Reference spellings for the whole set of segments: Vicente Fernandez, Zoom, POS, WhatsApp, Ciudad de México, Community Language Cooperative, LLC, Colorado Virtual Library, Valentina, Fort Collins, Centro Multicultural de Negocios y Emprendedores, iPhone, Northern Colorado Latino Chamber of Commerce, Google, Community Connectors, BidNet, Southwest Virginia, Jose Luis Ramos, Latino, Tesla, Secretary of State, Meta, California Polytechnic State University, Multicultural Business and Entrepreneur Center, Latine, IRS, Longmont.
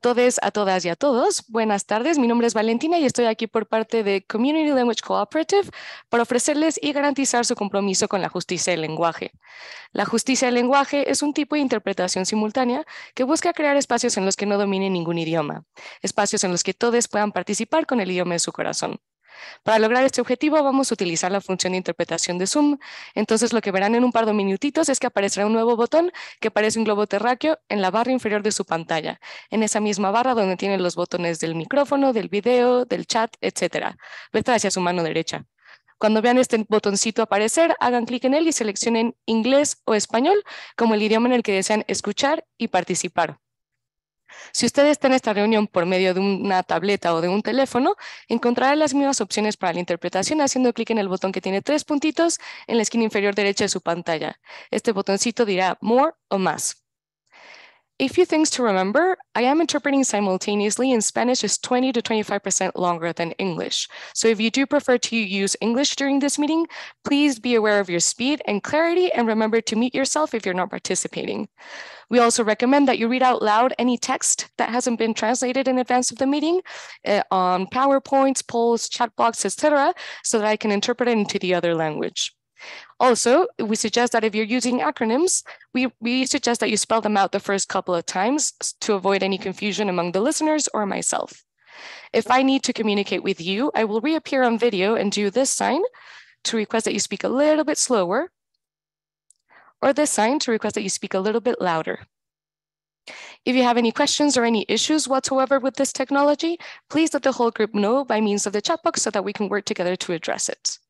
todos, a todas y a todos. Buenas tardes, mi nombre es Valentina y estoy aquí por parte de Community Language Cooperative para ofrecerles y garantizar su compromiso con la justicia del lenguaje. La justicia del lenguaje es un tipo de interpretación simultánea que busca crear espacios en los que no domine ningún idioma, espacios en los que todos puedan participar con el idioma de su corazón. Para lograr este objetivo vamos a utilizar la función de interpretación de Zoom. Entonces lo que verán en un par de minutitos es que aparecerá un nuevo botón que parece un globo terráqueo en la barra inferior de su pantalla, en esa misma barra donde tienen los botones del micrófono, del video, del chat, etc. Vete hacia su mano derecha. Cuando vean este botoncito aparecer, hagan clic en él y seleccionen inglés o español como el idioma en el que desean escuchar y participar. Si usted está en esta reunión por medio de una tableta o de un teléfono, encontrará las mismas opciones para la interpretación haciendo clic en el botón que tiene 3 puntitos en la esquina inferior derecha de su pantalla. Este botoncito dirá More o Más. A few things to remember, I am interpreting simultaneously and Spanish is 20 to 25% longer than English. So if you do prefer to use English during this meeting, please be aware of your speed and clarity and remember to mute yourself if you're not participating. We also recommend that you read out loud any text that hasn't been translated in advance of the meeting on PowerPoints, polls, chat blocks, etc., so that I can interpret it into the other language. Also, we suggest that if you're using acronyms, we suggest that you spell them out the first couple of times to avoid any confusion among the listeners or myself. If I need to communicate with you, I will reappear on video and do this sign to request that you speak a little bit slower, or this sign to request that you speak a little bit louder. If you have any questions or any issues whatsoever with this technology, please let the whole group know by means of the chat box so that we can work together to address it.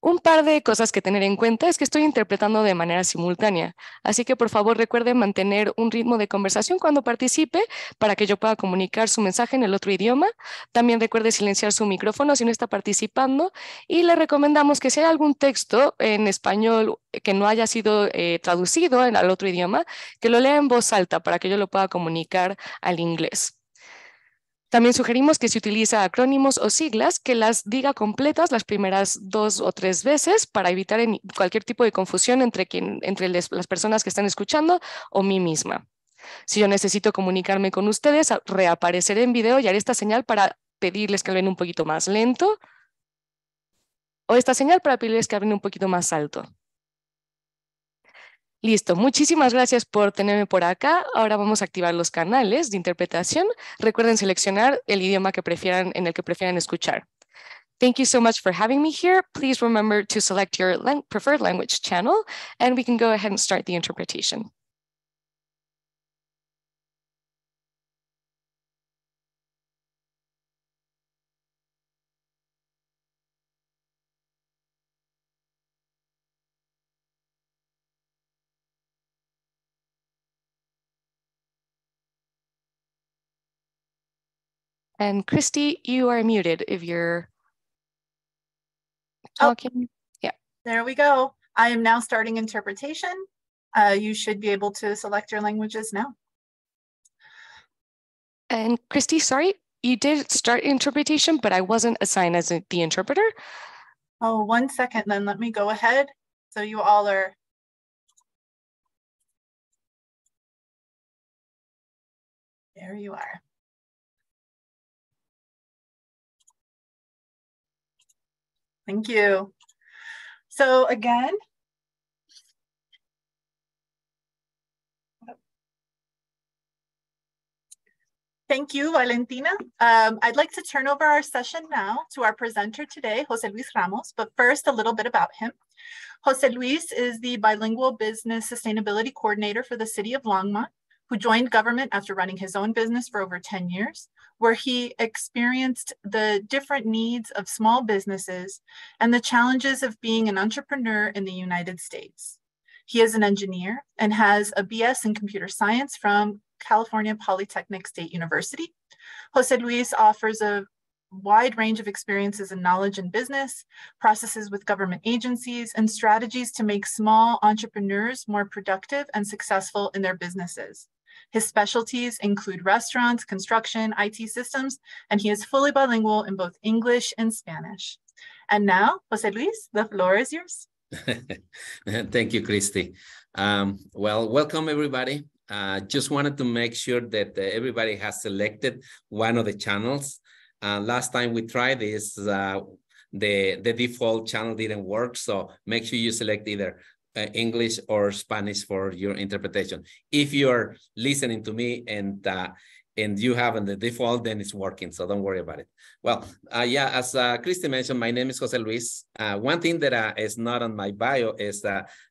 Un par de cosas que tener en cuenta es que estoy interpretando de manera simultánea, así que por favor recuerden mantener un ritmo de conversación cuando participe para que yo pueda comunicar su mensaje en el otro idioma. También recuerde silenciar su micrófono si no está participando y le recomendamos que si hay algún texto en español que no haya sido traducido al otro idioma, que lo lea en voz alta para que yo lo pueda comunicar al inglés. También sugerimos que si utiliza acrónimos o siglas, que las diga completas las primeras 2 o 3 veces para evitar cualquier tipo de confusión entre las personas que están escuchando o mí misma. Si yo necesito comunicarme con ustedes, reapareceré en video y haré esta señal para pedirles que hablen un poquito más lento o esta señal para pedirles que hablen un poquito más alto. Listo, muchísimas gracias por tenerme por acá. Ahora vamos a activar los canales de interpretación. Recuerden seleccionar el idioma que prefieran, en el que prefieran escuchar. Thank you so much for having me here. Please remember to select your preferred language channel and we can go ahead and start the interpretation. And Christy, you are muted if you're talking. Yeah. There we go. I am now starting interpretation. You should be able to select your languages now. And Christy, sorry, you did start interpretation, but I wasn't assigned as the interpreter. Oh, one second then. Let me go ahead. So you all are. There you are. Thank you. So again, thank you, Valentina. I'd like to turn over our session now to our presenter today, Jose Luis Ramos, but first a little bit about him. Jose Luis is the Bilingual Business Sustainability Coordinator for the City of Longmont, who joined government after running his own business for over 10 years. Where he experienced the different needs of small businesses and the challenges of being an entrepreneur in the United States. He is an engineer and has a BS in computer science from California Polytechnic State University. Jose Luis offers a wide range of experiences and knowledge in business, processes with government agencies, and strategies to make small entrepreneurs more productive and successful in their businesses. His specialties include restaurants, construction, IT systems, and he is fully bilingual in both English and Spanish. And now, Jose Luis, the floor is yours. Thank you, Christy. Well, welcome everybody. Just wanted to make sure that everybody has selected one of the channels. Last time we tried this, the default channel didn't work. So make sure you select either English or Spanish for your interpretation. If you're listening to me and you have in the default, then it's working. So don't worry about it. Well, yeah, as Christy mentioned, my name is Jose Luis. One thing that is not on my bio is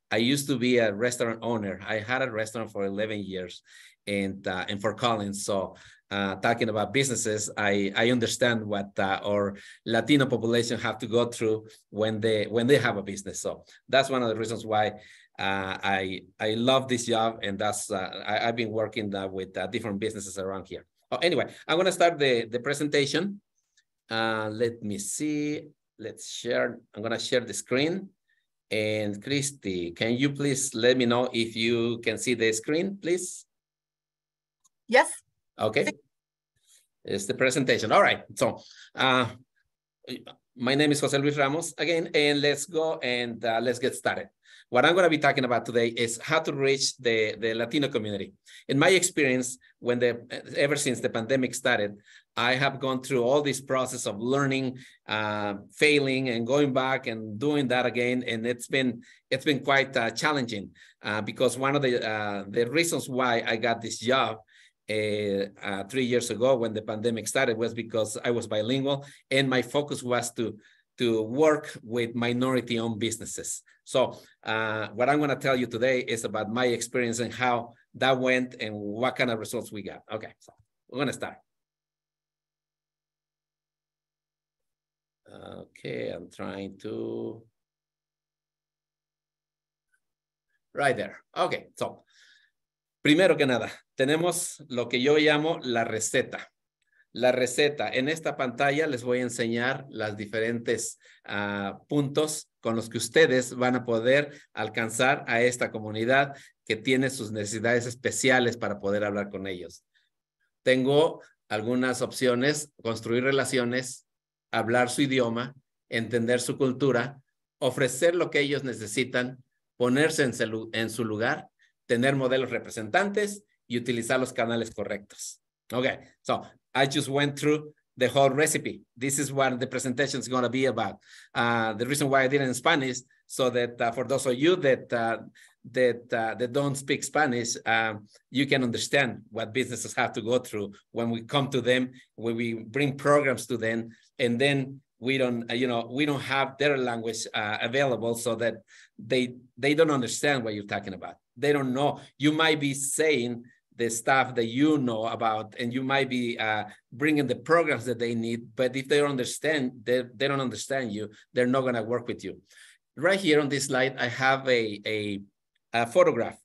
I used to be a restaurant owner. I had a restaurant for 11 years in Fort Collins. So talking about businesses, I understand what our Latino population have to go through when they have a business. So that's one of the reasons why I love this job, and that's I've been working with different businesses around here. Oh, anyway, I'm gonna start the presentation. Let me see. Let's share. I'm gonna share the screen. And Christy, can you please let me know if you can see the screen, please? Yes. Okay. It's the presentation. All right. So, my name is Jose Luis Ramos again, and let's go and let's get started. What I'm going to be talking about today is how to reach the Latino community. In my experience, ever since the pandemic started, I have gone through all this process of learning, failing, and going back and doing that again. And it's been quite challenging because one of the reasons why I got this job 3 years ago when the pandemic started was because I was bilingual and my focus was to work with minority-owned businesses. So what I'm going to tell you today is about my experience and how that went and what kind of results we got. Okay, so we're going to start. Okay, I'm trying to... Right there. Okay, so primero que nada, tenemos lo que yo llamo la receta. La receta. En esta pantalla les voy a enseñar las diferentes puntos con los que ustedes van a poder alcanzar a esta comunidad que tiene sus necesidades especiales para poder hablar con ellos. Tengo algunas opciones: construir relaciones, hablar su idioma, entender su cultura, ofrecer lo que ellos necesitan, ponerse en su lugar, tener modelos representantes y utilizar los canales correctos. Okay, so I just went through the whole recipe. This is what the presentation is going to be about. The reason why I did it in Spanish, so that for those of you that don't speak Spanish, you can understand what businesses have to go through when we come to them, when we bring programs to them, and then we don't, we don't have their language available, so that they don't understand what you're talking about. They don't know. You might be saying the stuff that you know about, and you might be bringing the programs that they need, but if they don't understand, they don't understand you, they're not gonna work with you. Right here on this slide, I have a photograph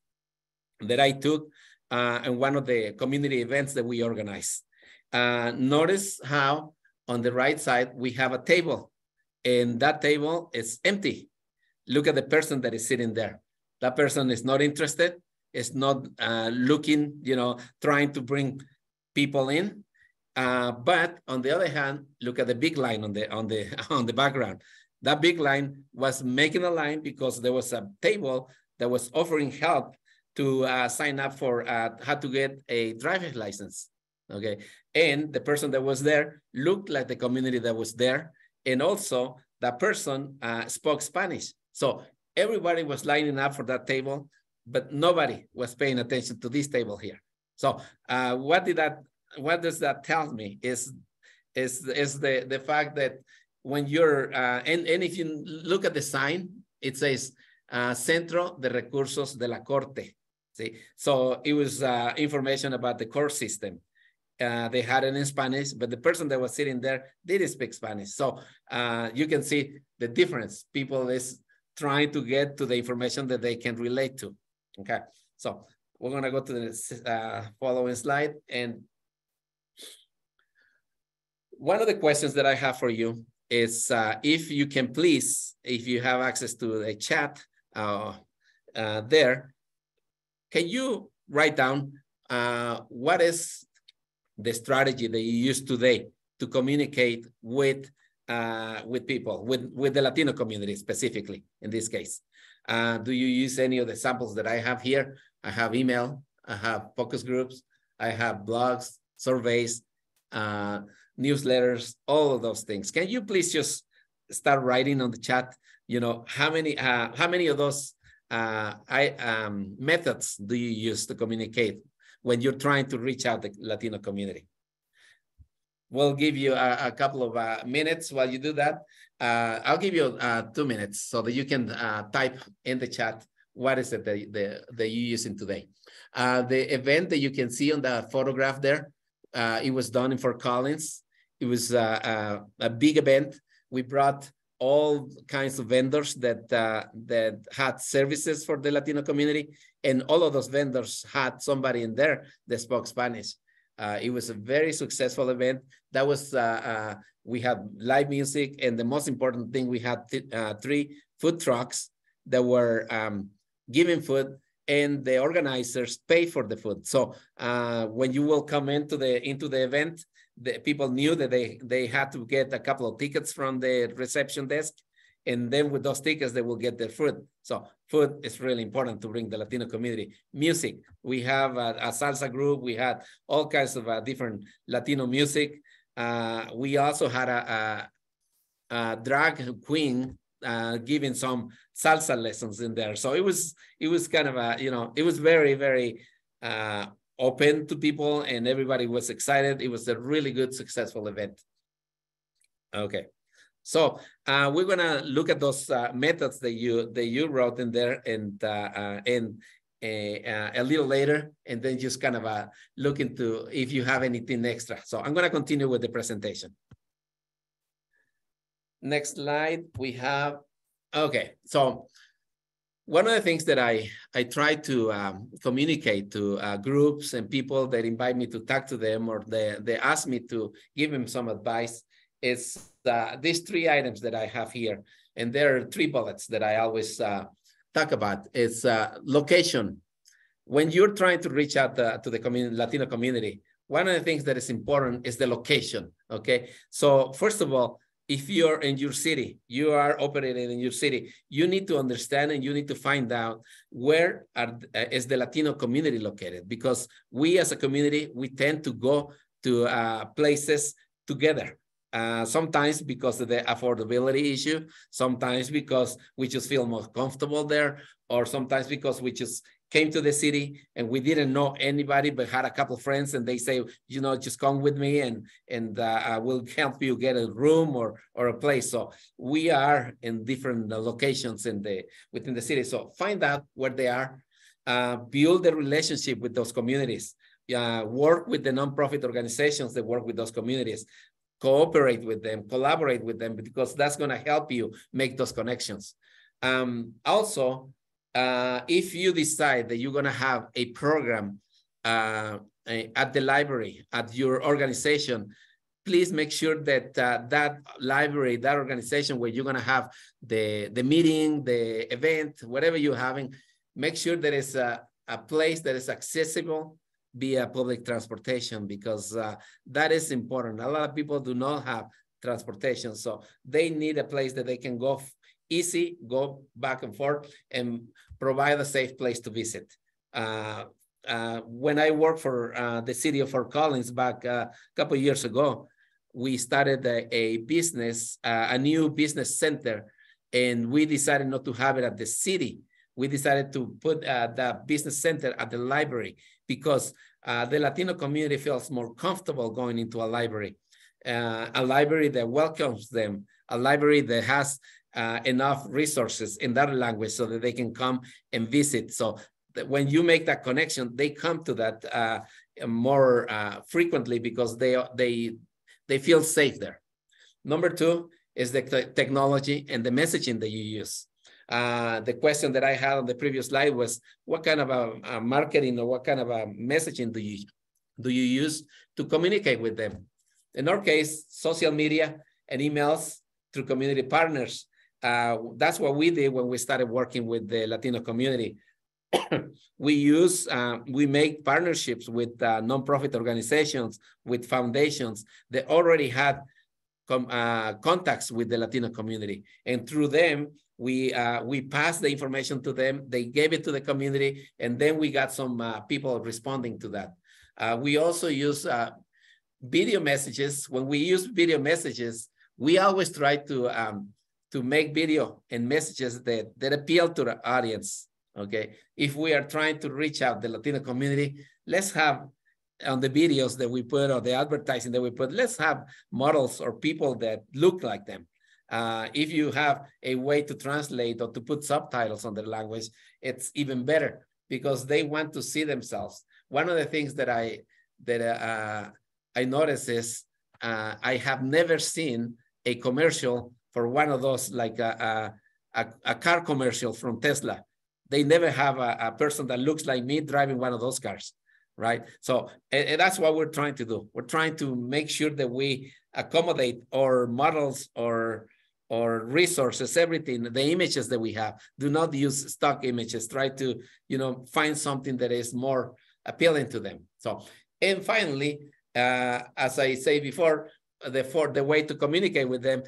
that I took in one of the community events that we organized. Notice how on the right side, we have a table, and that table is empty. Look at the person that is sitting there. That person is not interested. It's not looking, trying to bring people in. But on the other hand, look at the big line on the background. That big line was making a line because there was a table that was offering help to sign up for how to get a driver's license. Okay, and the person that was there looked like the community that was there, and also that person spoke Spanish. So everybody was lining up for that table, but nobody was paying attention to this table here. So what does that tell me? Is the fact that when you're, and if you look at the sign, it says Centro de Recursos de la Corte. See, so it was information about the court system. They had it in Spanish, but the person that was sitting there didn't speak Spanish. So you can see the difference. People is trying to get to the information that they can relate to. Okay, so we're going to go to the following slide. And one of the questions that I have for you is if you can please, if you have access to a chat there, can you write down what is the strategy that you use today to communicate with people, with the Latino community specifically in this case? Do you use any of the samples that I have here? I have email, I have focus groups, I have blogs, surveys, newsletters, all of those things. Can you please just start writing on the chat, you know, how many of those methods do you use to communicate when you're trying to reach out the Latino community? We'll give you a couple of minutes while you do that. I'll give you 2 minutes so that you can type in the chat what is it that you're using today. The event that you can see on the photograph there, it was done in Fort Collins. It was a big event. We brought all kinds of vendors that had services for the Latino community, and all of those vendors had somebody in there that spoke Spanish. It was a very successful event. That was, we had live music, and the most important thing, we had three food trucks that were giving food, and the organizers pay for the food. So when you will come into the event, the people knew that they had to get a couple of tickets from the reception desk, and then with those tickets, they will get their food. So food is really important to bring the Latino community. Music, we have a salsa group. We had all kinds of different Latino music. We also had a drag queen giving some salsa lessons in there. So it was kind of a, you know, it was very, very open to people, and everybody was excited. It was a really good, successful event. Okay. So we're gonna look at those methods that you wrote in there, and a little later, and then just kind of look into if you have anything extra. So I'm gonna continue with the presentation. Next slide, we have, okay. So one of the things that I try to communicate to groups and people that invite me to talk to them, or they ask me to give them some advice, is these three items that I have here. And there are three bullets that I always talk about. It's location. When you're trying to reach out to the Latino community, one of the things that is important is the location, okay? So first of all, if you're in your city, you are operating in your city, you need to understand and you need to find out where is the Latino community located, because we as a community, we tend to go to places together. Sometimes because of the affordability issue, sometimes because we just feel more comfortable there, or sometimes because we just came to the city and we didn't know anybody but had a couple of friends, and they say, you know, just come with me and I will help you get a room or a place. So we are in different locations within the city. So find out where they are, build a relationship with those communities, work with the nonprofit organizations that work with those communities, cooperate with them, collaborate with them, because that's going to help you make those connections. Also, if you decide that you're going to have a program at the library, at your organization, please make sure that that library, that organization where you're going to have the meeting, the event, whatever you're having, make sure there is a place that is accessible via public transportation, because that is important. A lot of people do not have transportation, so they need a place that they can go easy, go back and forth, and provide a safe place to visit. When I worked for the city of Fort Collins back a couple of years ago, we started a business, a new business center, and we decided not to have it at the city. We decided to put the business center at the library, because the Latino community feels more comfortable going into a library that welcomes them, a library that has enough resources in that language so that they can come and visit. So that when you make that connection, they come to that more frequently, because they feel safe there. Number two is the technology and the messaging that you use. The question that I had on the previous slide was, what kind of a marketing or what kind of a messaging do you use to communicate with them? In our case, social media and emails through community partners. That's what we did when we started working with the Latino community. We make partnerships with nonprofit organizations, with foundations that already had contacts with the Latino community. And through them, We passed the information to them, they gave it to the community, and then we got some people responding to that. We also use video messages. When we use video messages, we always try to make video and messages that appeal to the audience, okay? If we are trying to reach out the Latino community, let's have on the videos that we put or the advertising that we put, let's have models or people that look like them. If you have a way to translate or to put subtitles on their language, it's even better because they want to see themselves. One of the things that I notice is I have never seen a commercial for one of those, like a car commercial from Tesla. They never have a person that looks like me driving one of those cars, right? So and that's what we're trying to do. We're trying to make sure that we accommodate our models or resources, everything, the images that we have. Do not use stock images. Try to, you know, find something that is more appealing to them. So, and finally, as I say before, the way to communicate with them,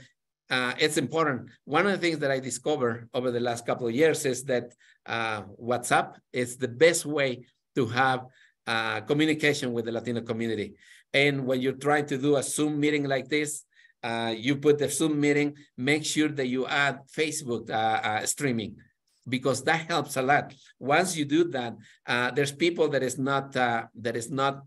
it's important. One of the things that I discovered over the last couple of years is that WhatsApp is the best way to have communication with the Latino community. And when you're trying to do a Zoom meeting like this, you put the Zoom meeting, make sure that you add Facebook streaming, because that helps a lot. Once you do that, there's people that is not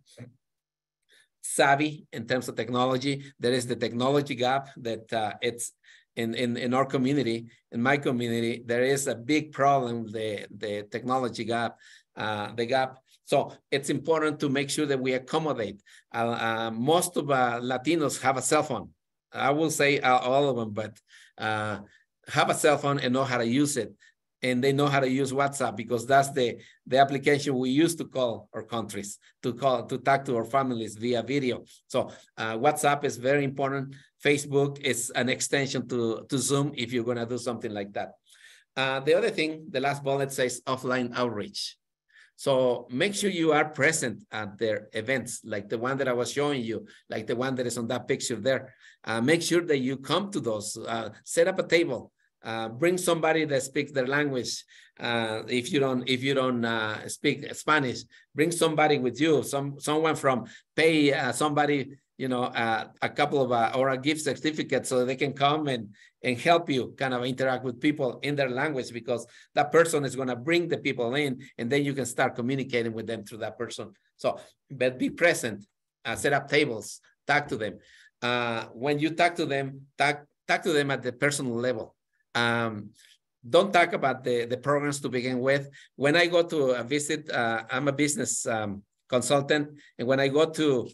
savvy in terms of technology. There is the technology gap that it's in our community, in my community, there is a big problem, the technology gap, the gap. So it's important to make sure that we accommodate. Most of Latinos have a cell phone. I will say all of them, but have a cell phone and know how to use it. And they know how to use WhatsApp because that's the application we use to call our countries, to talk to our families via video. So WhatsApp is very important. Facebook is an extension to Zoom if you're going to do something like that. The other thing, the last bullet says offline outreach. So make sure you are present at their events, like the one that I was showing you, like the one that is on that picture there. Make sure that you come to those, set up a table, bring somebody that speaks their language. If you don't speak Spanish, bring somebody with you, someone from, pay somebody, you know, a couple of, or a gift certificate so they can come and help you kind of interact with people in their language, because that person is going to bring the people in, and then you can start communicating with them through that person. So, but be present, set up tables, talk to them. When you talk to them, talk to them at the personal level. Don't talk about the programs to begin with. When I go to a visit, I'm a business consultant, and when I go to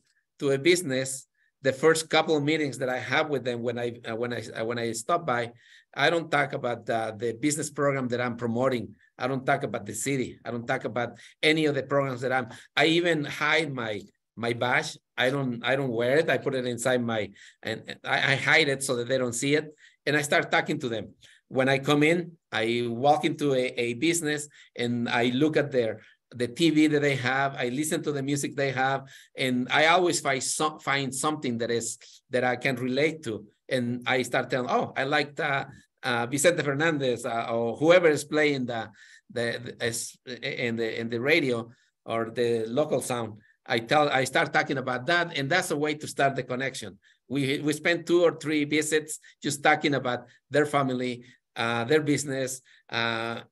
a business, the first couple of meetings that I have with them, when I stop by, I don't talk about the business program that I'm promoting. I don't talk about the city. I don't talk about any of the programs that I'm. I even hide my badge. I don't wear it. I put it inside and I hide it so that they don't see it. And I start talking to them. When I come in, I walk into a business and I look at the TV that they have, I listen to the music they have, and I always find something that I can relate to. And I start telling, oh, I liked Vicente Fernandez or whoever is playing in the radio or the local sound. I start talking about that, and that's a way to start the connection. We spend 2 or 3 visits just talking about their family, their business, and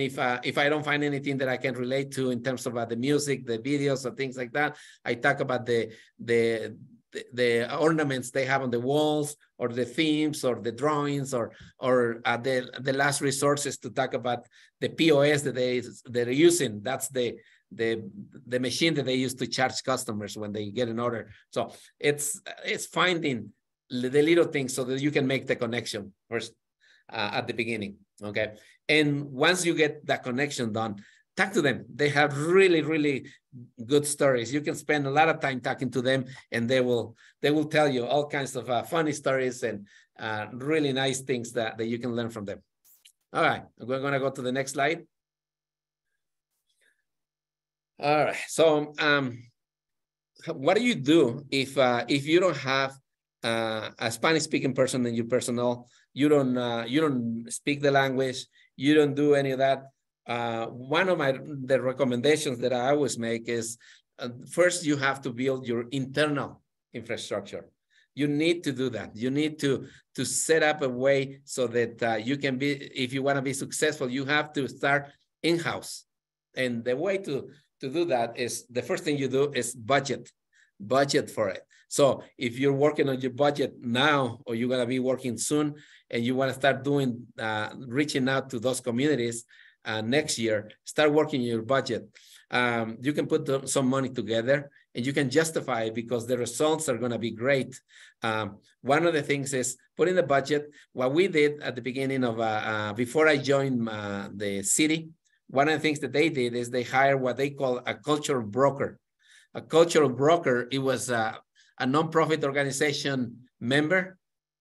if I don't find anything that I can relate to in terms of the music, the videos, or things like that, I talk about the ornaments they have on the walls, or the themes, or the drawings, or the last resources to talk about the POS that they're using. That's the machine that they use to charge customers when they get an order. So it's finding the little things so that you can make the connection first. At the beginning, okay? And once you get that connection done, talk to them. They have really, really good stories. You can spend a lot of time talking to them, and they will tell you all kinds of funny stories and really nice things that you can learn from them. All right, we're gonna go to the next slide. All right, so what do you do if you don't have a Spanish-speaking person in your personal you don't speak the language, you don't do any of that. One of the recommendations that I always make is first you have to build your internal infrastructure. You need to do that. You need to set up a way so that you can be, if you want to be successful, you have to start in-house. And the way to do that is, the first thing you do is budget for it. So if you're working on your budget now, or you're going to be working soon, and you want to start doing, reaching out to those communities next year, start working your budget. You can put some money together and you can justify it because the results are going to be great. One of the things is put in the budget. What we did at the beginning of, before I joined the city, one of the things that they did is they hired what they call a cultural broker. A cultural broker, it was a nonprofit organization member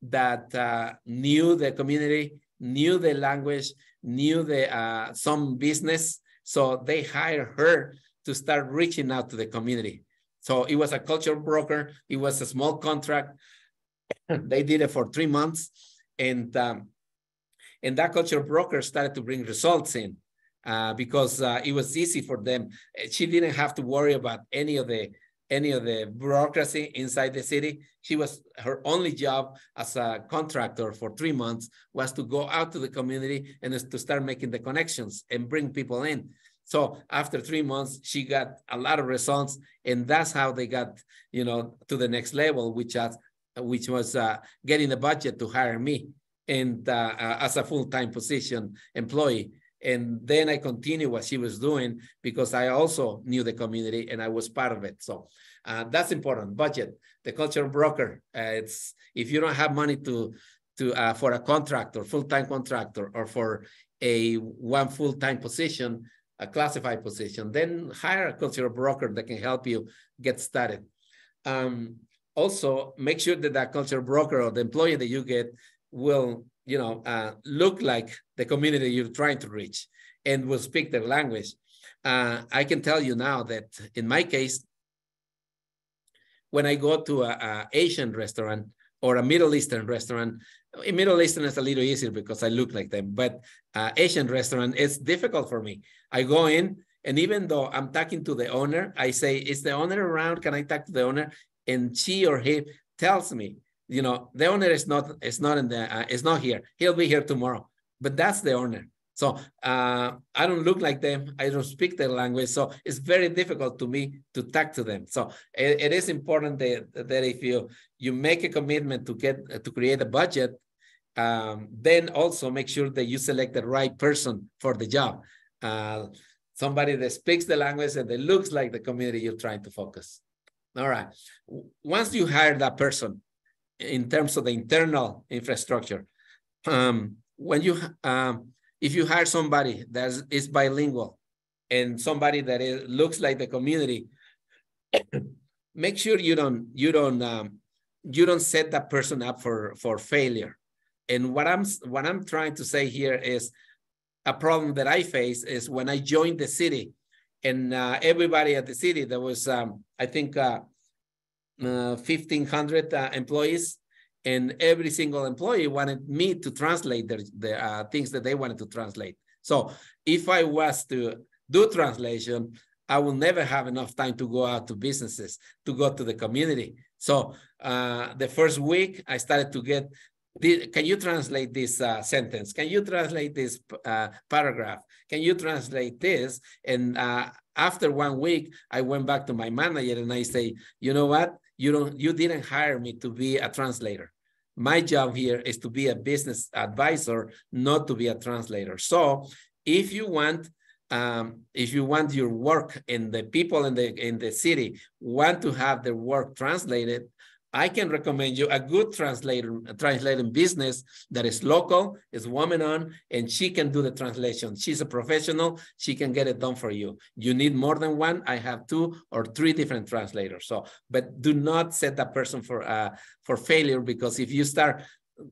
that knew the community, knew the language, knew the some business. So they hired her to start reaching out to the community. So it was a cultural broker. It was a small contract. They did it for 3 months. And that cultural broker started to bring results in because it was easy for them. She didn't have to worry about any of the bureaucracy inside the city. She was, her only job as a contractor for 3 months was to go out to the community and to start making the connections and bring people in. So after 3 months, she got a lot of results, and that's how they got, you know, to the next level, which was getting the budget to hire me and as a full-time position employee. And then I continued what she was doing because I also knew the community and I was part of it. So that's important. Budget, the cultural broker. It's, if you don't have money to for a contractor, full-time contractor, or for one full-time position, a classified position, then hire a cultural broker that can help you get started. Also, make sure that cultural broker or the employee that you get will, you know, look like the community you're trying to reach and will speak their language. I can tell you now that in my case, when I go to an Asian restaurant or a Middle Eastern restaurant, Middle Eastern is a little easier because I look like them, but Asian restaurant, it's difficult for me. I go in, and even though I'm talking to the owner, I say, is the owner around? Can I talk to the owner? And she or he tells me, you know, the owner is not here. He'll be here tomorrow. But that's the owner. So I don't look like them. I don't speak their language. So it's very difficult to me to talk to them. So it is important that if you make a commitment to create a budget, then also make sure that you select the right person for the job. Somebody that speaks the language and that looks like the community you're trying to focus. All right. Once you hire that person, in terms of the internal infrastructure, when you if you hire somebody that is bilingual and somebody that looks like the community, make sure you don't set that person up for failure. And what I'm trying to say here is a problem that I face is when I joined the city, and everybody at the city, there was I think 1,500 employees, and every single employee wanted me to translate the things that they wanted to translate. So if I was to do translation, I will never have enough time to go out to businesses, to go to the community. So the first week I started to get, can you translate this sentence? Can you translate this paragraph? Can you translate this? And after 1 week, I went back to my manager and I say, you know what? You didn't hire me to be a translator. My job here is to be a business advisor, not to be a translator. So if you want your work and the people in the city want to have their work translated, I can recommend you a good translating business that is local, is woman-owned, and she can do the translation. She's a professional. She can get it done for you. You need more than one. I have 2 or 3 different translators. So, but do not set that person for failure, because if you start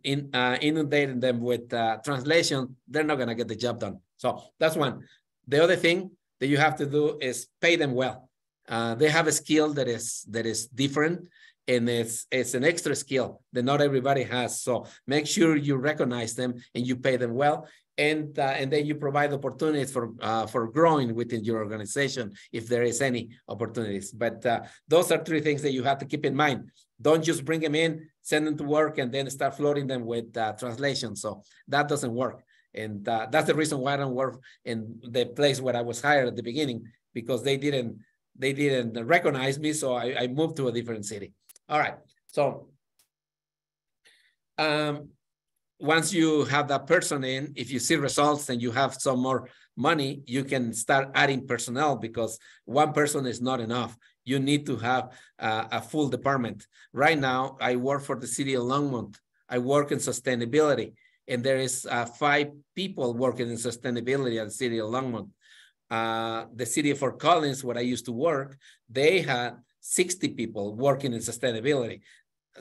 inundating them with translation, they're not going to get the job done. So that's one. The other thing that you have to do is pay them well. They have a skill that is different. and it's an extra skill that not everybody has. So make sure you recognize them and you pay them well. And then you provide opportunities for growing within your organization if there is any opportunities. But those are three things that you have to keep in mind. Don't just bring them in, send them to work, and then start flooding them with translation. So that doesn't work. And that's the reason why I don't work in the place where I was hired at the beginning, because they didn't recognize me, so I moved to a different city. All right, so once you have that person in, if you see results and you have some more money, you can start adding personnel, because one person is not enough. You need to have a full department. Right now, I work for the city of Longmont. I work in sustainability, and there is 5 people working in sustainability at the city of Longmont. The city of Fort Collins, where I used to work, they had 60 people working in sustainability.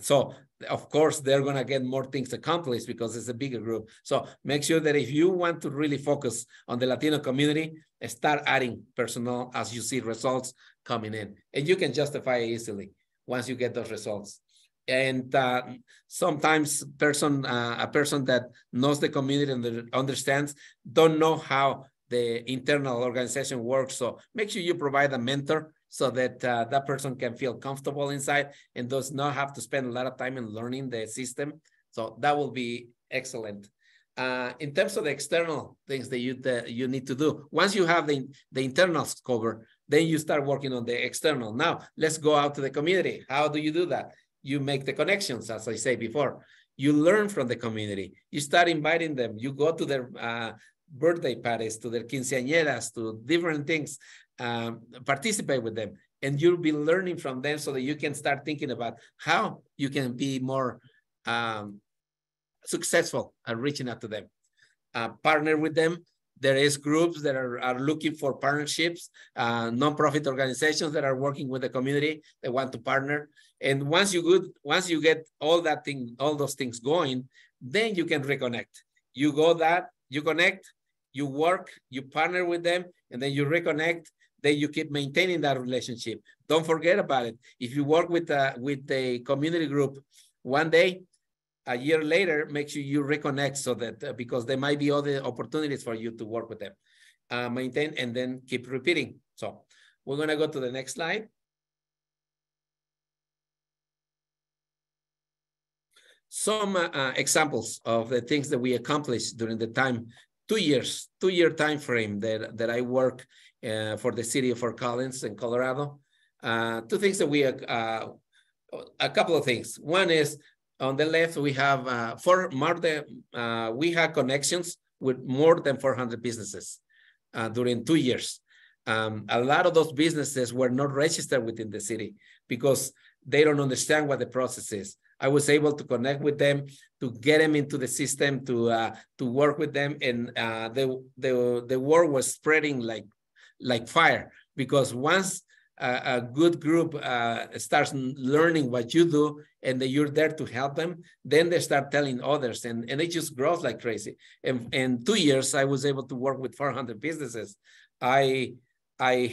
So of course, they're going to get more things accomplished because it's a bigger group. So make sure that if you want to really focus on the Latino community, start adding personnel as you see results coming in. And you can justify it easily once you get those results. And sometimes a person that knows the community and understands don't know how the internal organization works. So make sure you provide a mentor, so that that person can feel comfortable inside and does not have to spend a lot of time in learning the system. So that will be excellent. In terms of the external things that you need to do, once you have the internals covered, then you start working on the external. Now, let's go out to the community. How do you do that? You make the connections, as I said before. You learn from the community. You start inviting them. You go to their birthday parties, to their quinceañeras, to different things. Participate with them, and you'll be learning from them so that you can start thinking about how you can be more successful at reaching out to them. Partner with them. There is groups that are looking for partnerships, nonprofit organizations that are working with the community that want to partner. And once you get all those things going, then you can reconnect. You connect, you work, you partner with them, and then you reconnect. Then you keep maintaining that relationship. Don't forget about it. If you work with a community group, one day, a year later, make sure you reconnect, so that because there might be other opportunities for you to work with them. Maintain and then keep repeating. So we're gonna go to the next slide. Some examples of the things that we accomplished during the time, two-year time frame that I work for the city of Fort Collins in Colorado. Two things that we, a couple of things. One is on the left, we have we had connections with more than 400 businesses during 2 years. A lot of those businesses were not registered within the city because they don't understand what the process is. I was able to connect with them, to get them into the system, to work with them, and the word was spreading like fire, because once a good group starts learning what you do and that you're there to help them, then they start telling others, and it just grows like crazy. And in 2 years, I was able to work with 400 businesses. I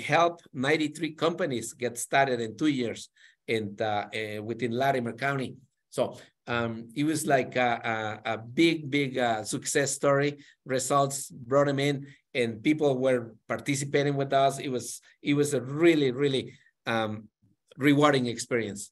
helped 93 companies get started in 2 years and within Latimer County. So it was like a big success story. Results brought them in, and people were participating with us. It was a really rewarding experience.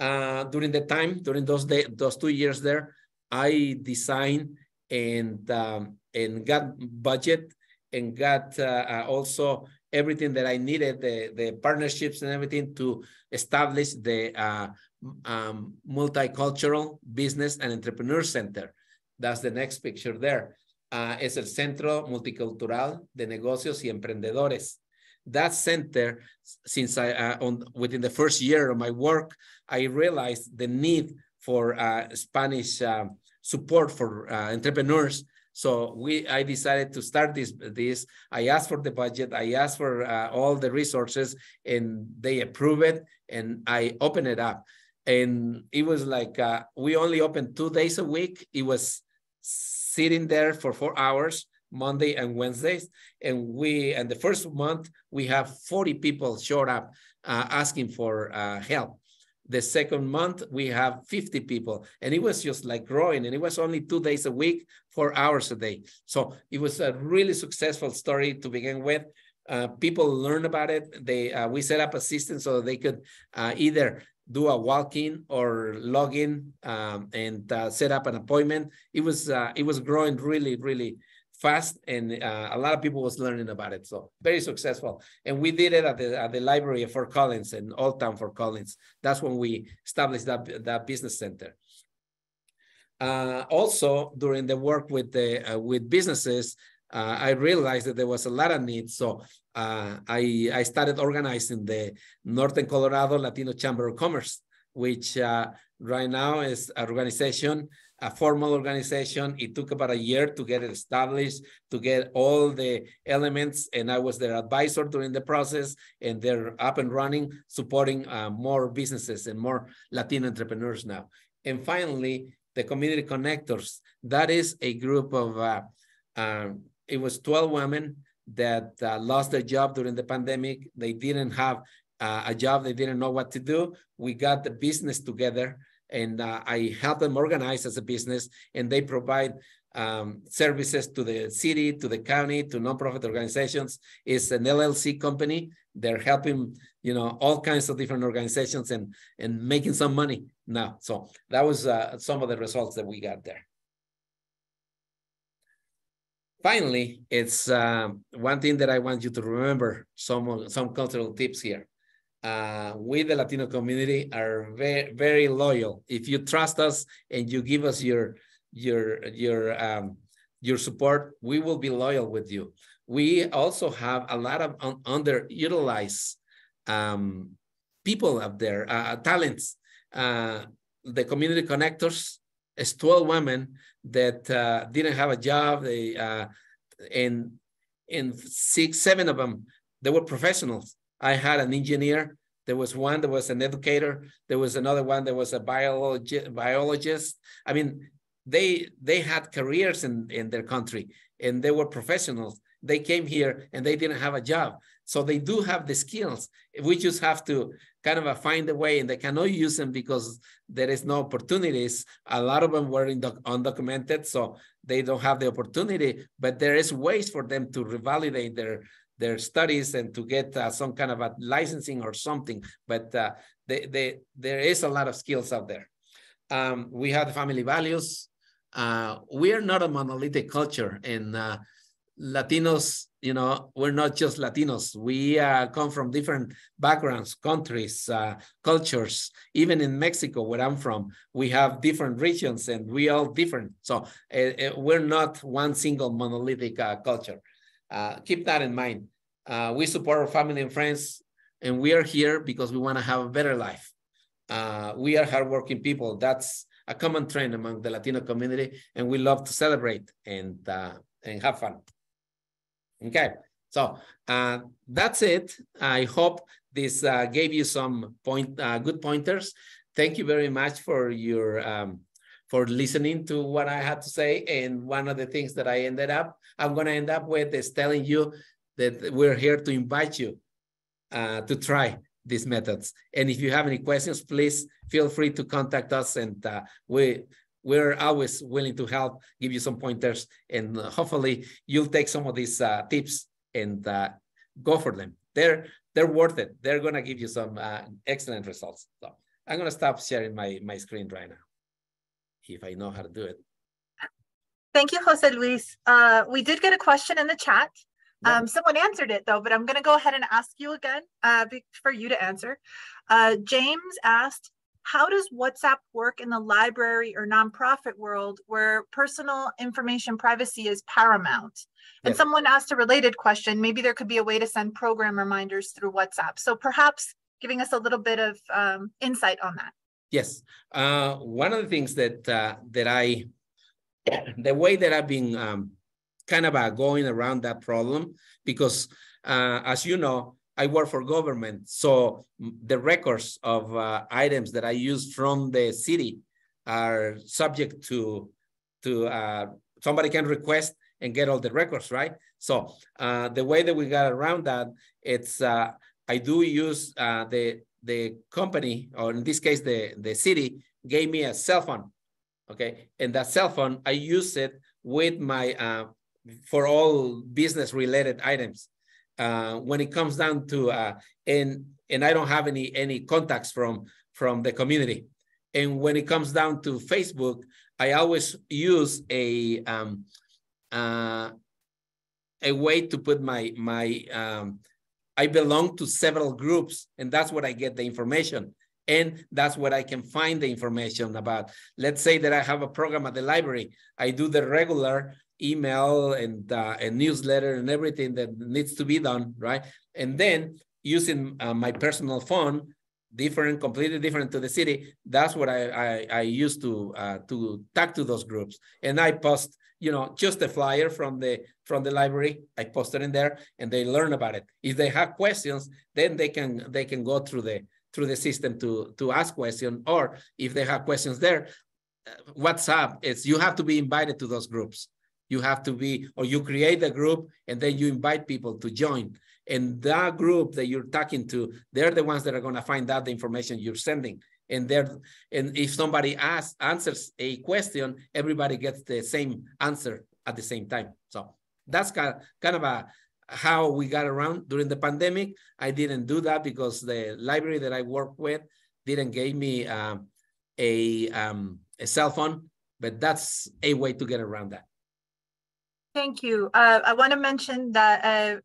During those 2 years there, I designed and got budget and got also everything that I needed, the partnerships and everything, to establish the Multicultural Business and Entrepreneur Center. That's the next picture there. It's el Centro Multicultural de Negocios y Emprendedores. That center, since within the first year of my work, I realized the need for Spanish support for entrepreneurs. So I decided to start this. I asked for the budget. I asked for all the resources, and they approved it, and I opened it up. And it was like, we only opened 2 days a week. It was sitting there for 4 hours, Monday and Wednesdays. And the first month, we have 40 people showed up asking for help. The second month, we have 50 people. And it was just like growing. And it was only 2 days a week, 4 hours a day. So it was a really successful story to begin with. People learned about it. We set up a system so that they could either do a walk-in or log in and set up an appointment. It was growing really, really fast, and a lot of people was learning about it. So very successful. And we did it at the library of Fort Collins and Old Town Fort Collins. That's when we established that business center. Also, during the work with businesses, I realized that there was a lot of need. So I started organizing the Northern Colorado Latino Chamber of Commerce, which right now is an organization, a formal organization. It took about a year to get it established, to get all the elements. And I was their advisor during the process, and they're up and running, supporting more businesses and more Latino entrepreneurs now. And finally, the Community Connectors. That is a group of... it was 12 women that lost their job during the pandemic. They didn't have a job. They didn't know what to do. We got the business together, and I helped them organize as a business, and they provide services to the city, to the county, to nonprofit organizations. It's an LLC company. They're helping, all kinds of different organizations and making some money now. So that was some of the results that we got there. Finally, it's one thing that I want you to remember, some cultural tips here. We, the Latino community, are very, very loyal. If you trust us and you give us your support, we will be loyal with you. We also have a lot of underutilized people out there, talents. The Community Connectors, it's 12 women that didn't have a job. They and 6, 7 of them, they were professionals. I had an engineer. There was one that was an educator. There was another one that was a biologist. I mean, they had careers in their country, and they were professionals. They came here and they didn't have a job. So they do have the skills. We just have to kind of find a way, and they cannot use them because there is no opportunities. A lot of them were undocumented, so they don't have the opportunity, but there is ways for them to revalidate their studies and to get some kind of a licensing or something. But there is a lot of skills out there. We have the family values. We are not a monolithic culture, and Latinos, we're not just Latinos. We come from different backgrounds, countries, cultures. Even in Mexico, where I'm from, we have different regions, and we all different. So we're not one single monolithic culture. Keep that in mind. We support our family and friends, and we are here because we want to have a better life. We are hardworking people. That's a common trend among the Latino community, and we love to celebrate and have fun. Okay, so that's it. I hope this gave you some good pointers. Thank you very much for your for listening to what I had to say. And one of the things that I'm going to end up with is telling you that we're here to invite you to try these methods. And if you have any questions, please feel free to contact us, and we're always willing to help, give you some pointers, and hopefully you'll take some of these tips and go for them. They're worth it. They're going to give you some excellent results. So I'm going to stop sharing my screen right now, if I know how to do it. Thank you, Jose Luis. We did get a question in the chat. Someone answered it, though, but I'm going to go ahead and ask you again for you to answer. James asked, how does WhatsApp work in the library or nonprofit world where personal information privacy is paramount? And yes, someone asked a related question. Maybe there could be a way to send program reminders through WhatsApp. So perhaps giving us a little bit of insight on that. Yes. One of the things that the way that I've been kind of going around that problem, because as you know, I work for government. So the records of items that I use from the city are subject to somebody can request and get all the records, right? So the way that we got around that, it's I do use the company, or in this case, the city, gave me a cell phone, okay? And that cell phone, I use it with my, for all business related items. When it comes down to, and I don't have any contacts from the community. And when it comes down to Facebook, I always use a way to put my I belong to several groups, and that's where I get the information. And that's where I can find the information about. Let's say that I have a program at the library. I do the regular email and newsletter and everything that needs to be done, right? And then using my personal phone, completely different to the city. That's what I used to talk to those groups. And I post, just a flyer from the library. I post it in there, and they learn about it. If they have questions, then they can go through the system to ask questions. Or if they have questions there, WhatsApp is, you have to be invited to those groups. You have to be, or you create a group, and then you invite people to join. And that group that you're talking to, they're the ones that are going to find out the information you're sending. And if somebody answers a question, everybody gets the same answer at the same time. So that's kind of how we got around during the pandemic. I didn't do that because the library that I work with didn't give me a cell phone, but that's a way to get around that. Thank you. I want to mention that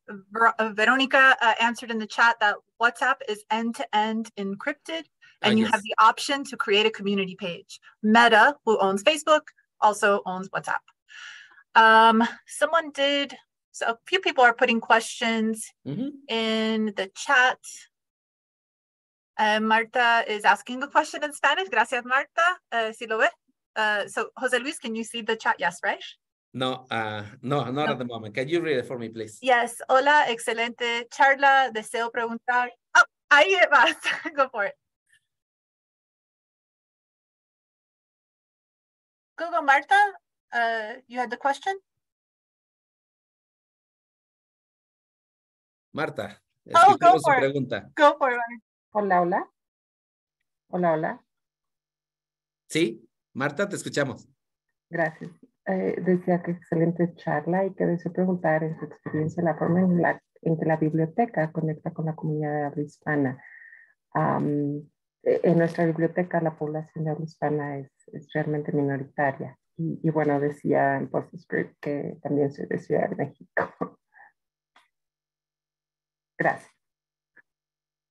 Veronica answered in the chat that WhatsApp is end-to-end encrypted, and you have the option to create a community page. Meta, who owns Facebook, also owns WhatsApp. So a few people are putting questions in the chat. Marta is asking a question in Spanish. Gracias, Marta. ¿Sí lo ve? So Jose Luis, can you see the chat? Yes, right? No, no, at the moment. Can you read it for me, please? Yes. Hola, excelente charla. Deseo preguntar. Oh, ahí vas. Go for it. Google, Marta, you had the question? Marta. Oh, go for it. Pregunta. Go for it. Hola, hola. Hola, hola. Sí, Marta, te escuchamos. Gracias. Decía que excelente charla y que deseo preguntar en su experiencia la forma en que la biblioteca conecta con la comunidad de habla hispana. En nuestra biblioteca la población de habla hispana es realmente minoritaria. Y bueno, decía en postscript que también soy de Ciudad de México. Gracias.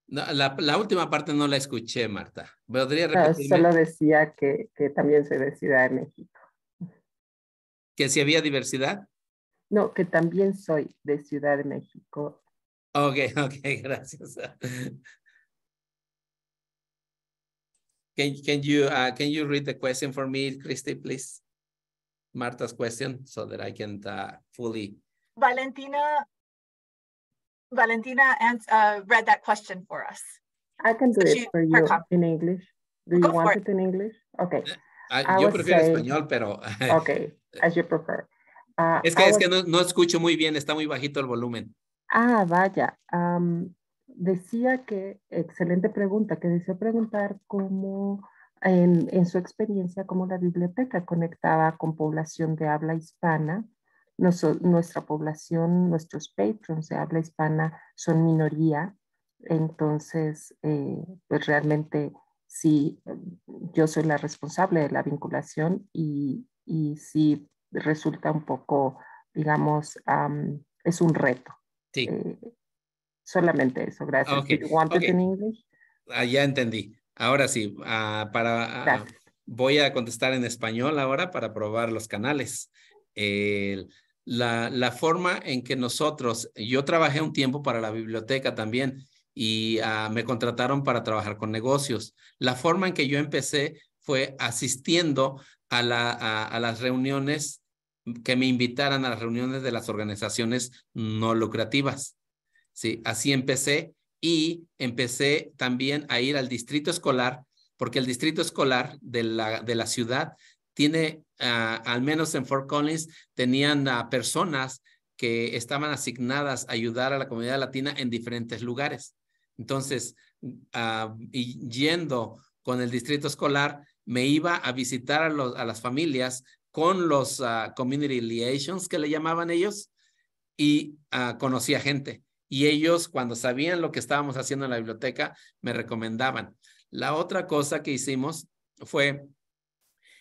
No, la última parte no la escuché, Marta. ¿Podría repetirme? No, solo decía que también soy de Ciudad de México. ¿Que si había diversidad? No, que también soy de Ciudad de México. Ok, gracias. Can you read the question for me, Christy, please? Marta's question, so that I can fully. Valentina read that question for us. I can do it for you in English. Do you want it in English? Okay. Yo prefiero español, pero. Okay, as you prefer. Es que no escucho muy bien, está muy bajito el volumen. Ah, vaya. Decía que, excelente pregunta, que deseo preguntar cómo, en su experiencia, cómo la biblioteca conectaba con población de habla hispana. Nuestra población, nuestros patrons de habla hispana son minoría, entonces, pues realmente. Sí, yo soy la responsable de la vinculación y sí resulta un poco, digamos, es un reto. Sí. Solamente eso, gracias. Okay. Do you want it in English? Ya entendí. Ahora sí, voy a contestar en español ahora para probar los canales. La forma en que yo trabajé un tiempo para la biblioteca también, y me contrataron para trabajar con negocios. La forma en que yo empecé fue asistiendo a las reuniones, que me invitaran a las reuniones de las organizaciones no lucrativas. Sí, así empecé, y empecé también a ir al distrito escolar, porque el distrito escolar de la ciudad tiene, al menos en Fort Collins, tenían personas que estaban asignadas a ayudar a la comunidad latina en diferentes lugares. Entonces, y yendo con el distrito escolar, me iba a visitar a las familias con los community liaisons que le llamaban ellos, y conocía gente. Y ellos, cuando sabían lo que estábamos haciendo en la biblioteca, me recomendaban. La otra cosa que hicimos fue,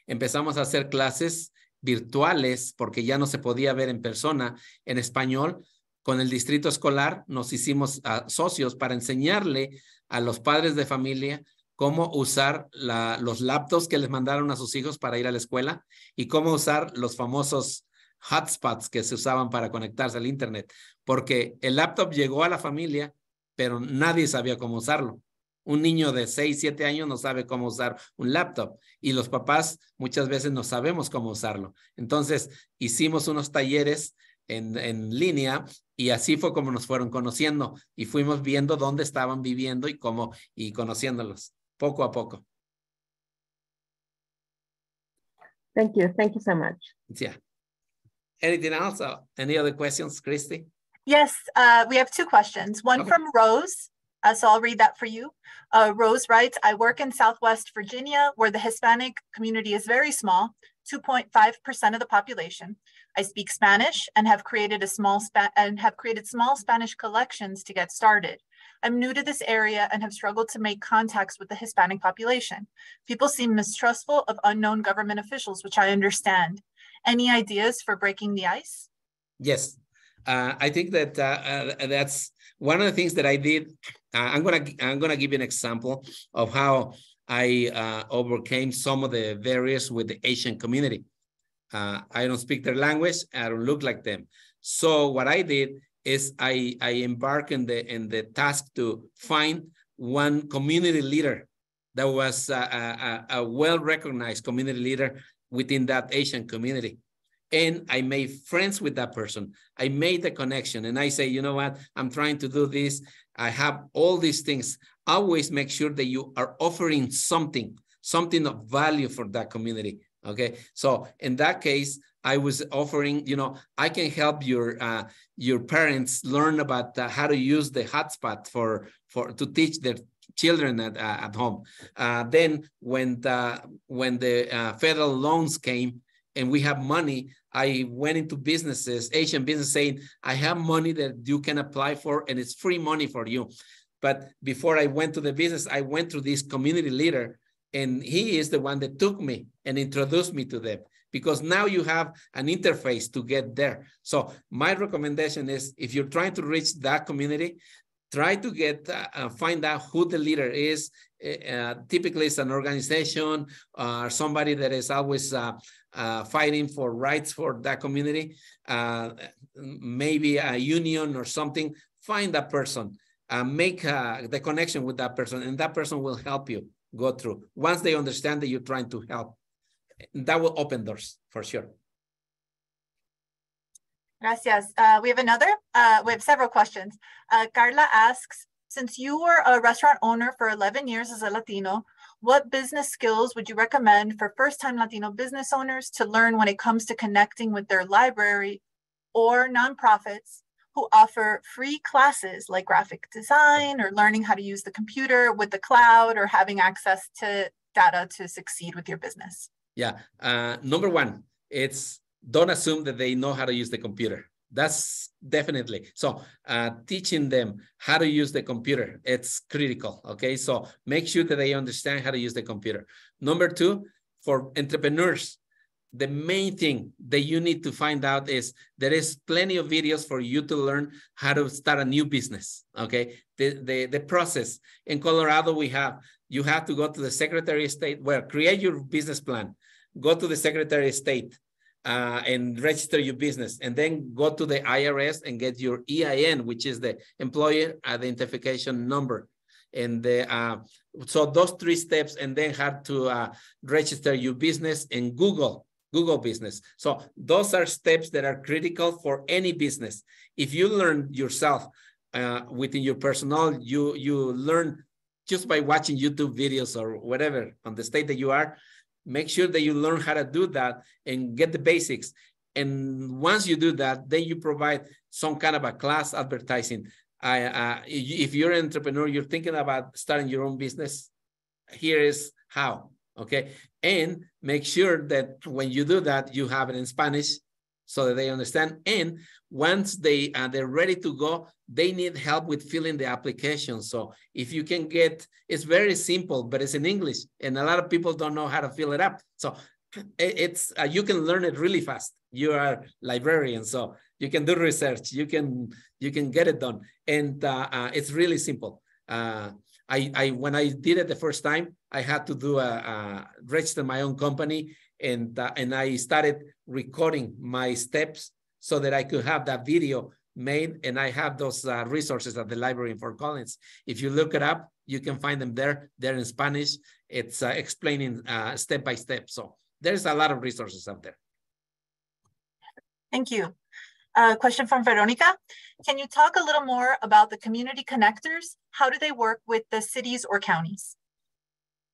empezamos a hacer clases virtuales, porque ya no se podía ver en persona, en español. Con el distrito escolar nos hicimos socios para enseñarle a los padres de familia cómo usar los laptops que les mandaron a sus hijos para ir a la escuela, y cómo usar los famosos hotspots que se usaban para conectarse al internet, porque el laptop llegó a la familia, pero nadie sabía cómo usarlo. Un niño de 6, 7 años no sabe cómo usar un laptop, y los papás muchas veces no sabemos cómo usarlo. Entonces, hicimos unos talleres en línea, y así fue como nos fueron conociendo, y fuimos viendo dónde estaban viviendo y cómo, y conociéndolos poco a poco. Thank you so much. Yeah. Anything else? Any other questions, Christy? Yes, we have two questions. One from Rose. So I'll read that for you. Rose writes, I work in Southwest Virginia, where the Hispanic community is very small, 2.5% of the population. I speak Spanish and have created small Spanish collections to get started. I'm new to this area and have struggled to make contacts with the Hispanic population. People seem mistrustful of unknown government officials, which I understand. Any ideas for breaking the ice? Yes. I think that that's one of the things that I did. I'm gonna give you an example of how I overcame some of the barriers with the Asian community. I don't speak their language. I don't look like them. So what I did is I embarked in the task to find one community leader that was a well-recognized community leader within that Asian community. And I made friends with that person. I made the connection, and I say, you know what? I'm trying to do this. I have all these things. Always make sure that you are offering something of value for that community, okay? So in that case, I was offering, you know, I can help your parents learn about how to use the hotspot to teach their children at home. Then when the federal loans came, and we have money, I went into businesses, Asian business, saying, I have money that you can apply for, and it's free money for you. But before I went to the business, I went through this community leader, and he is the one that took me and introduced me to them, because now you have an interface to get there. So my recommendation is, if you're trying to reach that community, try to find out who the leader is. Typically, it's an organization or somebody that is always fighting for rights for that community. Maybe a union or something. Find that person. Make the connection with that person, and that person will help you go through. Once they understand that you're trying to help, that will open doors for sure. Gracias. We have another. We have several questions. Carla asks, since you were a restaurant owner for 11 years as a Latino, what business skills would you recommend for first-time Latino business owners to learn when it comes to connecting with their library or nonprofits who offer free classes like graphic design or learning how to use the computer with the cloud or having access to data to succeed with your business? Yeah. Number one, it's don't assume that they know how to use the computer. That's definitely. So teaching them how to use the computer, it's critical, okay? So make sure that they understand how to use the computer. Number two, for entrepreneurs, the main thing that you need to find out is there is plenty of videos for you to learn how to start a new business, okay? The process. In Colorado, you have to go to the Secretary of State, create your business plan, go to the Secretary of State, and register your business, and then go to the IRS and get your EIN, which is the Employer Identification Number. And so those three steps, and then have to register your business in Google Business. So those are steps that are critical for any business. If you learn yourself within your personal, you learn just by watching YouTube videos or whatever on the state that you are. Make sure that you learn how to do that and get the basics. And once you do that, then you provide some kind of a class advertising. If you're an entrepreneur, you're thinking about starting your own business, here is how, okay? And make sure that when you do that, you have it in Spanish so that they understand. And once they're ready to go, they need help with filling the application. So if you can get, it's very simple, but it's in English and a lot of people don't know how to fill it up. So it's, you can learn it really fast. You are a librarian, so you can do research, you can get it done. And it's really simple. When I did it the first time, I had to do register my own company, and I started recording my steps so that I could have that video made, and I have those resources at the library in Fort Collins. If you look it up, you can find them there. They're in Spanish. It's explaining step by step. So there's a lot of resources out there. Thank you. Question from Veronica. Can you talk a little more about the community connectors? How do they work with the cities or counties?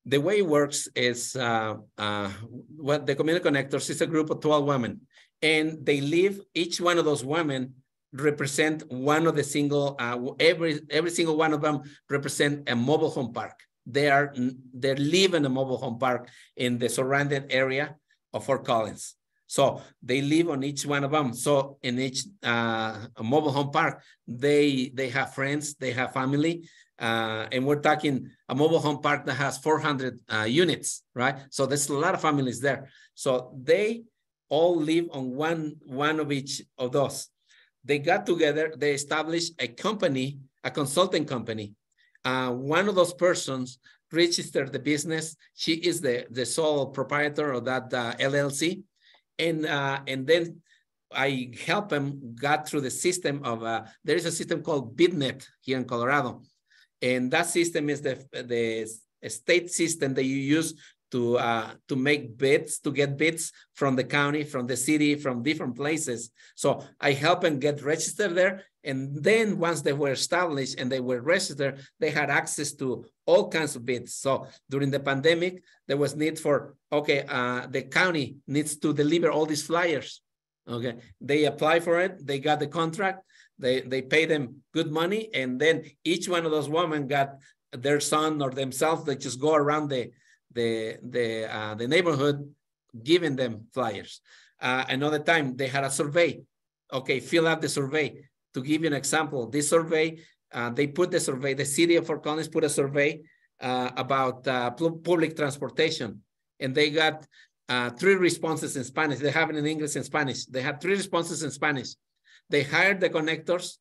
The way it works is what the community connectors is a group of 12 women, and they live, each one of those women represent one of the single, every single one of them represent a mobile home park. They live in a mobile home park in the surrounding area of Fort Collins. So they live on each one of them. So in each mobile home park, they have friends, they have family. And we're talking a mobile home park that has 400 units, right? So there's a lot of families there. So they all live on one of each of those. They got together, they established a company, a consulting company. One of those persons registered the business. She is the sole proprietor of that LLC. And then I helped them got through the system of, there is a system called BidNet here in Colorado. And that system is the state system that you use to make bids, to get bids from the county, from the city, from different places. So I help them get registered there. And then once they were established and they were registered, they had access to all kinds of bids. So during the pandemic, there was need for, okay, the county needs to deliver all these flyers. Okay, they apply for it, they got the contract, they pay them good money, and then each one of those women got their son or themselves, they just go around the neighborhood giving them flyers. Another time they had a survey. Okay, fill out the survey. To give you an example, this survey, they put the survey, the city of Fort Collins put a survey about public transportation, and they got three responses in Spanish. They have it in English and Spanish. They had three responses in Spanish. They hired the connectors.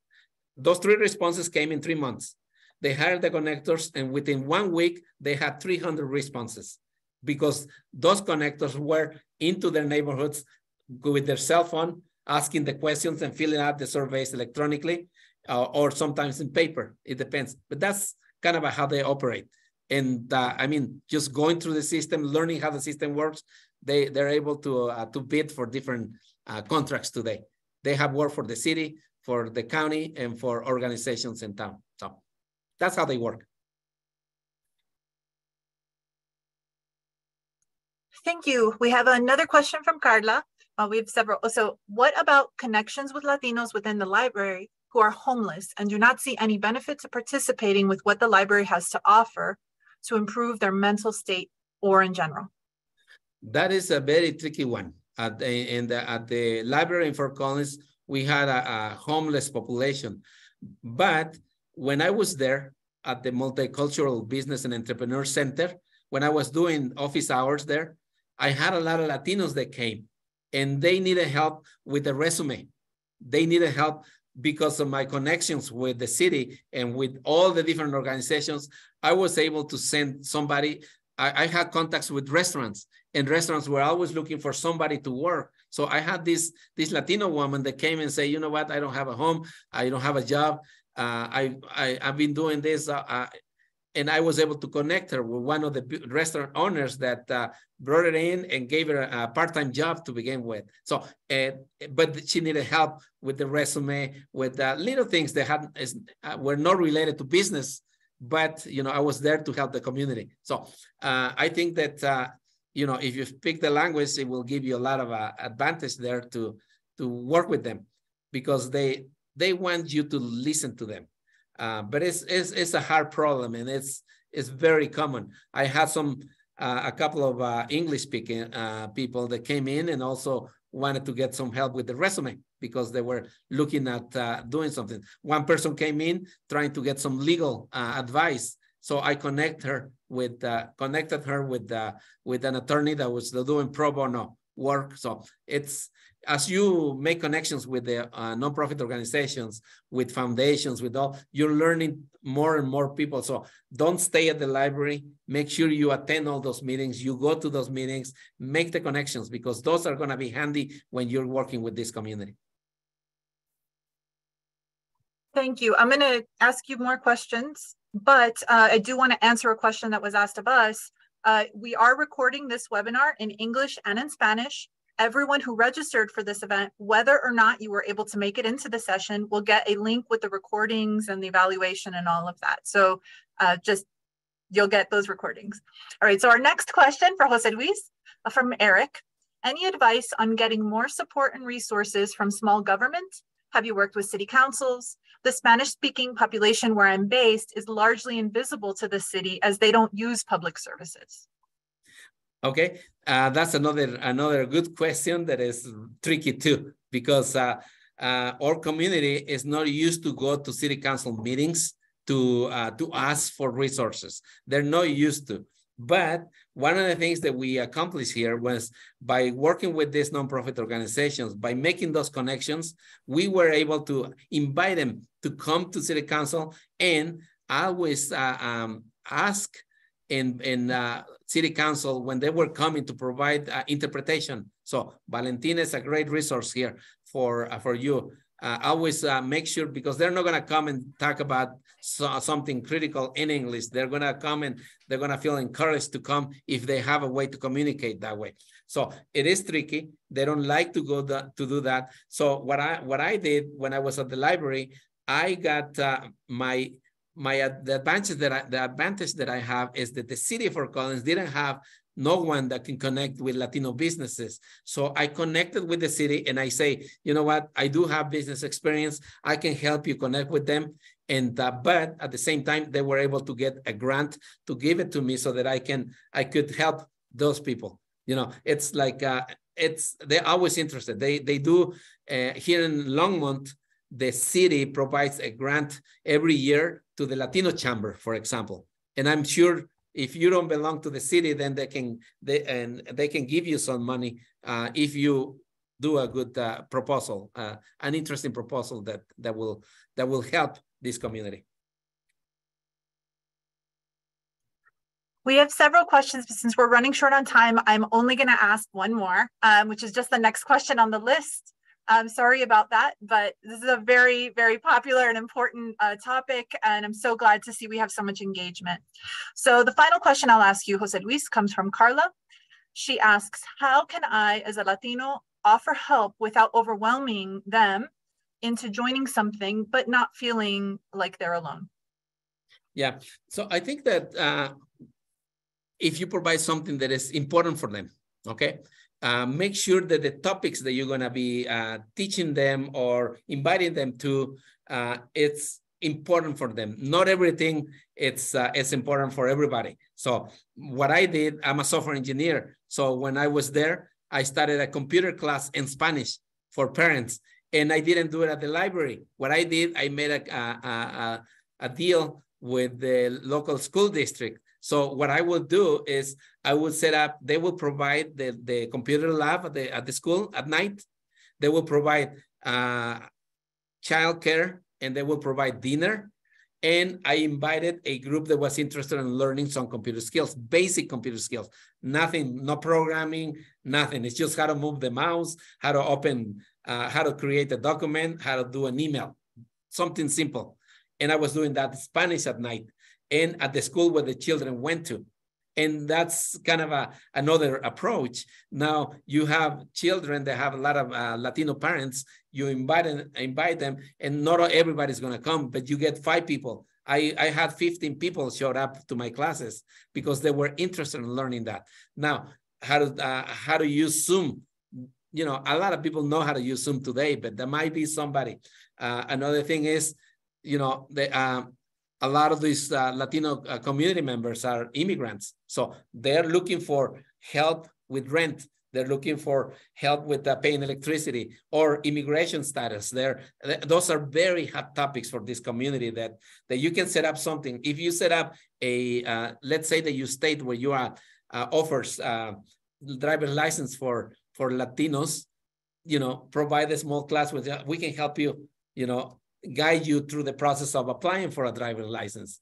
Those three responses came in 3 months. They hired the connectors, and within 1 week, they had 300 responses because those connectors were into their neighborhoods with their cell phone, asking the questions and filling out the surveys electronically or sometimes in paper. It depends, but that's kind of how they operate. And I mean, just going through the system, learning how the system works, they're able to bid for different contracts today. They have worked for the city, for the county, and for organizations in town. So that's how they work. Thank you. We have another question from Carla. We have several. So what about connections with Latinos within the library who are homeless and do not see any benefit to participating with what the library has to offer to improve their mental state or in general? That is a very tricky one. At the library in Fort Collins, we had a homeless population. But when I was there at the Multicultural Business and Entrepreneur Center, when I was doing office hours there, I had a lot of Latinos that came. And they needed help with the resume. They needed help because of my connections with the city and with all the different organizations. I was able to send somebody. I had contacts with restaurants, and restaurants were always looking for somebody to work. So I had this Latino woman that came and said, you know what, I don't have a home. I don't have a job. I've been doing this. And I was able to connect her with one of the restaurant owners that brought her in and gave her a part-time job to begin with. So, but she needed help with the resume, with little things that were not related to business, but, you know, I was there to help the community. So I think that, you know, if you speak the language, it will give you a lot of advantage there to work with them because they want you to listen to them. But it's a hard problem, and it's very common. I had a couple of English-speaking people that came in and also wanted to get some help with the resume because they were looking at doing something. One person came in trying to get some legal advice, so I connected her with an attorney that was doing pro bono work. So it's, as you make connections with the nonprofit organizations, with foundations, with all, you're learning more and more people. So don't stay at the library. Make sure you attend all those meetings. You go to those meetings, make the connections, because those are going to be handy when you're working with this community. Thank you. I'm going to ask you more questions, but I do want to answer a question that was asked of us. We are recording this webinar in English and in Spanish. Everyone who registered for this event, whether or not you were able to make it into the session, will get a link with the recordings and the evaluation and all of that. So just, you'll get those recordings. All right, so our next question for Jose Luis from Eric. Any advice on getting more support and resources from small government? Have you worked with city councils? The Spanish-speaking population where I'm based is largely invisible to the city as they don't use public services. Okay, that's another good question that is tricky too, because our community is not used to go to city council meetings to ask for resources. They're not used to. But one of the things that we accomplished here was by working with these nonprofit organizations, by making those connections, we were able to invite them to come to city council and always ask in city council when they were coming to provide interpretation. So Valentina is a great resource here for you. Always make sure, because they're not going to come and talk about something critical in English. They're going to come and they're going to feel encouraged to come if they have a way to communicate that way. So it is tricky. They don't like to go to do that. So what I did when I was at the library, I got the advantage that I have is that the city of Fort Collins didn't have no one that can connect with Latino businesses. So I connected with the city and I say, you know what, I do have business experience. I can help you connect with them. And but at the same time, they were able to get a grant to give it to me so that I could help those people. You know, it's like, they're always interested. They do, here in Longmont, the city provides a grant every year to the Latino Chamber, for example. And I'm sure if you don't belong to the city, then they can give you some money if you do a good proposal, an interesting proposal that will help this community. We have several questions, but since we're running short on time, I'm only going to ask one more, which is just the next question on the list. I'm sorry about that, but this is a very, very popular and important topic, and I'm so glad to see we have so much engagement. So the final question I'll ask you, Jose Luis, comes from Carla. She asks, how can I, as a Latino, offer help without overwhelming them into joining something, but not feeling like they're alone? Yeah, so I think that if you provide something that is important for them, okay? Make sure that the topics that you're going to be teaching them or inviting them to, it's important for them. Not everything it's important for everybody. So what I did, I'm a software engineer. So when I was there, I started a computer class in Spanish for parents, and I didn't do it at the library. What I did, I made a deal with the local school district. So what I would do is I would set up, they will provide the computer lab at the school at night. They will provide childcare, and they will provide dinner. And I invited a group that was interested in learning some computer skills, basic computer skills, nothing, no programming, nothing. It's just how to move the mouse, how to open, how to create a document, how to do an email, something simple. And I was doing that in Spanish at night, and at the school where the children went to. And that's kind of another approach. Now you have children that have a lot of Latino parents, you invite them, and not everybody's gonna come, but you get 5 people. I had 15 people showed up to my classes because they were interested in learning that. Now, how to use Zoom. You know, a lot of people know how to use Zoom today, but there might be somebody. Another thing is, you know, a lot of these Latino community members are immigrants. So they're looking for help with rent. They're looking for help with paying electricity or immigration status. Those are very hot topics for this community that you can set up something. If you set up a, let's say that your state where you are offers driver's license for Latinos, you know, provide a small class with, we can help you, you know, guide you through the process of applying for a driver's license.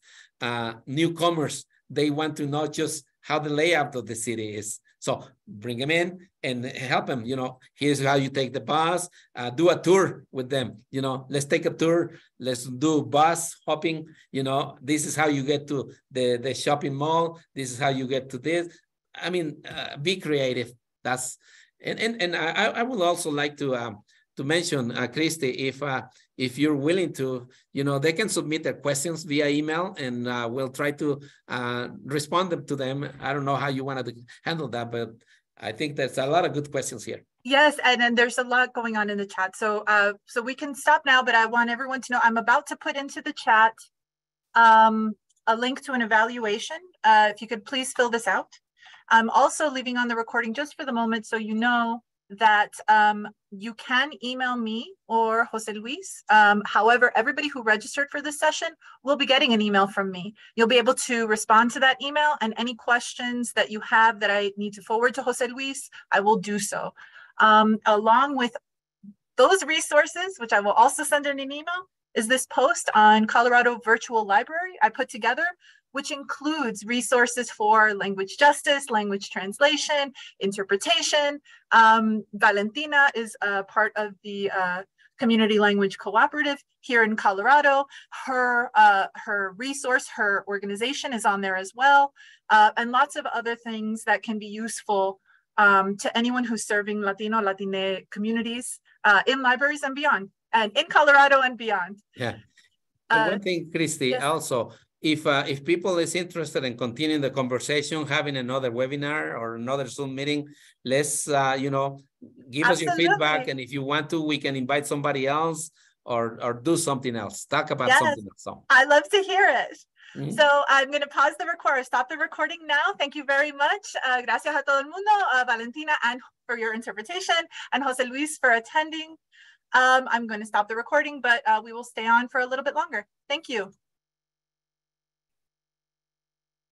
Newcomers, they want to know just how the layout of the city is. So bring them in and help them, you know, here's how you take the bus, do a tour with them, you know, let's take a tour, let's do bus hopping, you know, this is how you get to the shopping mall, this is how you get to this. I mean, be creative. That's, and I would also like to mention, Christy, if you're willing to, you know, they can submit their questions via email, and we'll try to respond to them. I don't know how you want to handle that, but I think there's a lot of good questions here. Yes, and then there's a lot going on in the chat. So, so we can stop now, but I want everyone to know I'm about to put into the chat a link to an evaluation. If you could please fill this out. I'm also leaving on the recording just for the moment, so you know that you can email me or Jose Luis. However, everybody who registered for this session will be getting an email from me. You'll be able to respond to that email, and any questions that you have that I need to forward to Jose Luis, I will do so. Along with those resources, which I will also send in an email, is this post on Colorado Virtual Library I put together, which includes resources for language justice, language translation, interpretation. Valentina is a part of the Community Language Cooperative here in Colorado. Her resource, her organization is on there as well, and lots of other things that can be useful to anyone who's serving Latino, Latine communities in libraries and beyond, and in Colorado and beyond. Yeah. One thing, Christy, yes. Also, if people is interested in continuing the conversation, having another webinar or another Zoom meeting, let's, you know, give Absolutely. Us your feedback. And if you want to, we can invite somebody else or do something else. Talk about yes. something else. So. I love to hear it. Mm-hmm. So I'm going to pause the record, stop the recording now. Thank you very much. Gracias a todo el mundo, Valentina, and for your interpretation, and Jose Luis for attending. I'm going to stop the recording, but we will stay on for a little bit longer. Thank you.